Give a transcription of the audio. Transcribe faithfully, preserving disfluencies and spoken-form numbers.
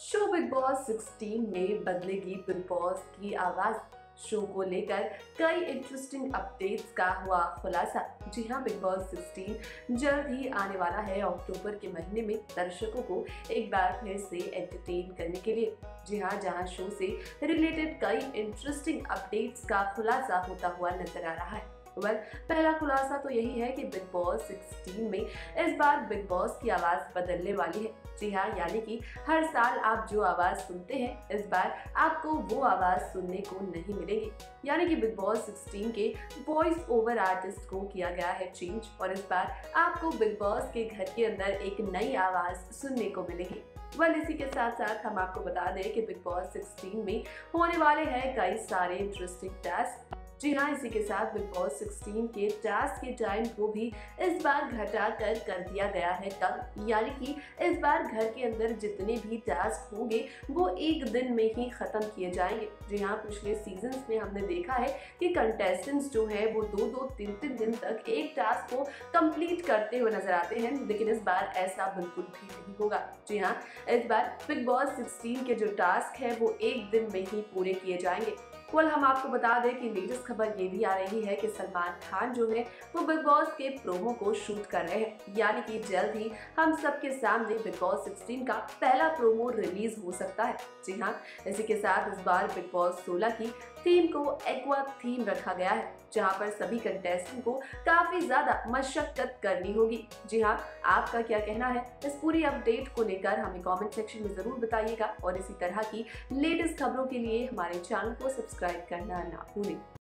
Show big boss सोलह में बदलेगी बिग बॉस की आवाज़। शो को लेकर कई इंटरेस्टिंग अपडेट्स का हुआ खुलासा। जी हाँ, बिग बॉस सोलह जल्द ही आने वाला है। अक्टूबर के महीने में दर्शकों को एक बार फिर से एंटरटेन करने के लिए जी हाँ, जहाँ शो से रिलेटेड कई इंटरेस्टिंग अपडेट्स का खुलासा होता हुआ नजर आ रहा है। वेल, पहला खुलासा तो यही है कि बिग बॉस सोलह में इस बार बिग बॉस की आवाज़ बदलने वाली है। जी हाँ, यानी कि हर साल आप जो आवाज़ सुनते हैं इस बार आपको वो आवाज़ सुनने को नहीं मिलेगी। यानी कि बिग बॉस सोलह के वॉइस ओवर आर्टिस्ट को किया गया है चेंज और इस बार आपको बिग बॉस के घर के अंदर एक नई आवाज़ सुनने को मिलेगी। वेल, इसी के साथ साथ हम आपको बता दें कि बिग बॉस सोलह में होने वाले हैं कई सारे इंटरेस्टिंग टास्क। जी हाँ, इसी के साथ बिग बॉस सोलह के टास्क के टाइम को भी इस बार घटा कर कर दिया गया है कम। यानी कि इस बार घर के अंदर जितने भी टास्क होंगे वो एक दिन में ही ख़त्म किए जाएंगे। जी हाँ, पिछले सीजन्स में हमने देखा है कि कंटेस्टेंट्स जो है वो दो दो तीन तीन दिन तक एक टास्क को कंप्लीट करते हुए नजर आते हैं, लेकिन इस बार ऐसा बिल्कुल भी नहीं होगा। जी हाँ, इस बार बिग बॉस सोलह के जो टास्क है वो एक दिन में ही पूरे किए जाएंगे। वेल, हम आपको बता दें कि लेटेस्ट खबर ये भी आ रही है कि सलमान खान जो है वो बिग बॉस के प्रोमो को शूट कर रहे हैं। यानी कि जल्द ही हम सबके सामने बिग बॉस सोलह का पहला प्रोमो रिलीज हो सकता है। जी हाँ, इसी के साथ इस बार बिग बॉस सोलह की थीम को एक्वा थीम रखा गया है, जहाँ पर सभी कंटेस्टेंट को काफी ज्यादा मशक्कत करनी होगी। जी हाँ, आपका क्या कहना है इस पूरी अपडेट को लेकर हमें कमेंट सेक्शन में जरूर बताइएगा और इसी तरह की लेटेस्ट खबरों के लिए हमारे चैनल को सब्सक्राइब करना ना भूलें।